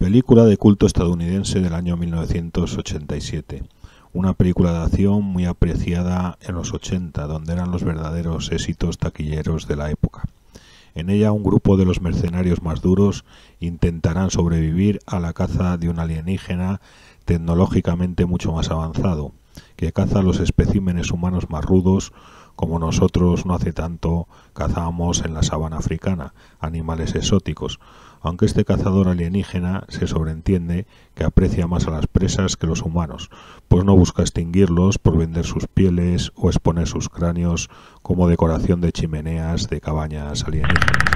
Película de culto estadounidense del año 1987. Una película de acción muy apreciada en los 80, donde eran los verdaderos éxitos taquilleros de la época. En ella un grupo de los mercenarios más duros intentarán sobrevivir a la caza de un alienígena tecnológicamente mucho más avanzado, que caza los especímenes humanos más rudos, como nosotros no hace tanto cazábamos en la sabana africana, animales exóticos, aunque este cazador alienígena se sobreentiende que aprecia más a las presas que los humanos, pues no busca extinguirlos por vender sus pieles o exponer sus cráneos como decoración de chimeneas de cabañas alienígenas.